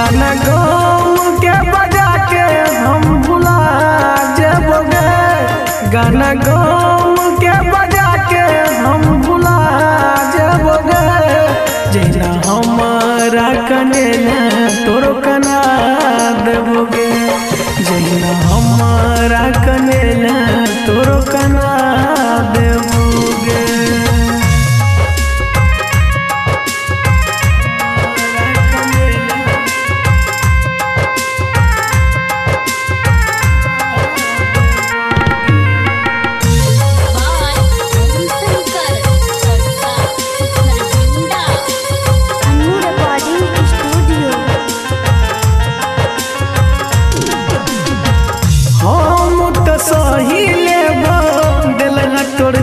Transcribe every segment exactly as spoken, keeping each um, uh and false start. गाना गाँव के बजा के हम भुला जेबो गे, गाना गाँव के बजा के हम भुला जेबो गे। जैना हमारा कनेला तोरो कना देबो गे, जैना हमारा कनेला तोरो कना देबो गे।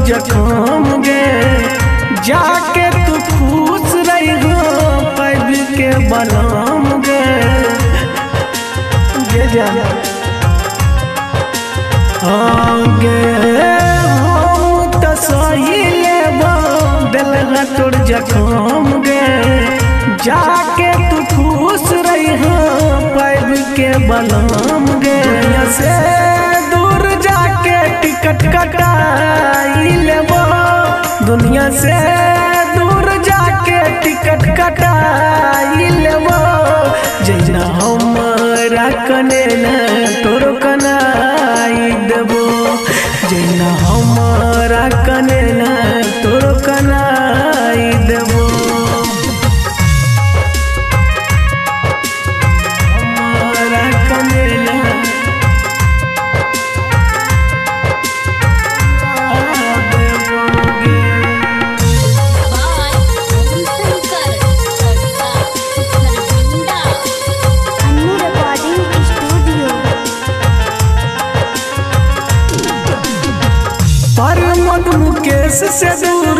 जखम गे जाके तू खुश रही हो पैब के बनाम गे, हाँ गे हम तो सही लेबो दिलवा तोर जखम गे जाके तू खुश रही हो पैब के बनाम गे। से दूर जाके टिकट कटा दुनिया से दूर जाके टिकट कटाई लेबो, जैना हमारा कनेला तोरो कनाई देबो, जैना हमारा कनेला तोरो कनाई देबो। परमद मुकेश से दूर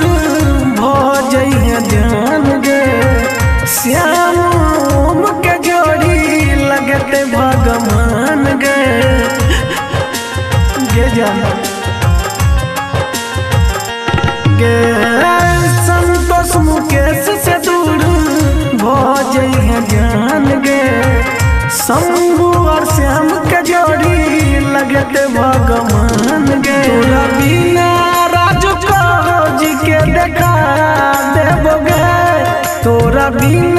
भ जइहे ध्यान गे, श्याम ओम के जोड़ी लगते भगवान गे, गे संतोष मुकेश से दूर भ जइहे ध्यान गे, शंभू और श्याम के जोड़ी लगते भगवान गे। तोरा बिना राजू को जी के देखा देबो गे, तोरा बिना